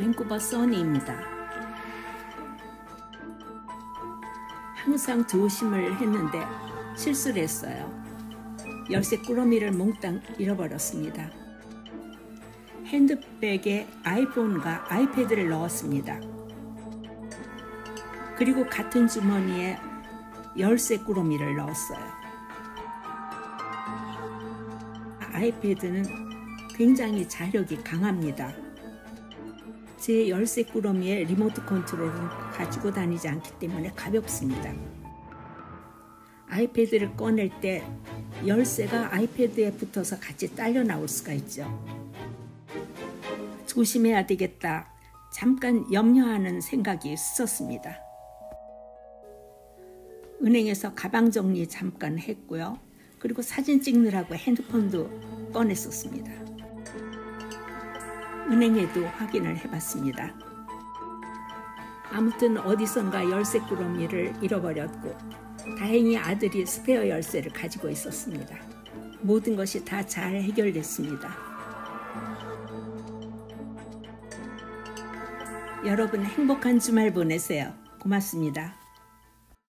밴쿠버 써니입니다. 항상 조심을 했는데 실수를 했어요. 열쇠 꾸러미를 몽땅 잃어버렸습니다. 핸드백에 아이폰과 아이패드를 넣었습니다. 그리고 같은 주머니에 열쇠 꾸러미를 넣었어요. 아이패드는 굉장히 자력이 강합니다. 제 열쇠 꾸러미의 리모트 컨트롤은 가지고 다니지 않기 때문에 가볍습니다. 아이패드를 꺼낼 때 열쇠가 아이패드에 붙어서 같이 딸려 나올 수가 있죠. 조심해야 되겠다, 잠깐 염려하는 생각이 있었습니다. 은행에서 가방 정리 잠깐 했고요. 그리고 사진 찍느라고 핸드폰도 꺼냈었습니다. 은행에도 확인을 해봤습니다. 아무튼 어디선가 열쇠 꾸러미를 잃어버렸고 다행히 아들이 스페어 열쇠를 가지고 있었습니다. 모든 것이 다 잘 해결됐습니다. 여러분 행복한 주말 보내세요. 고맙습니다.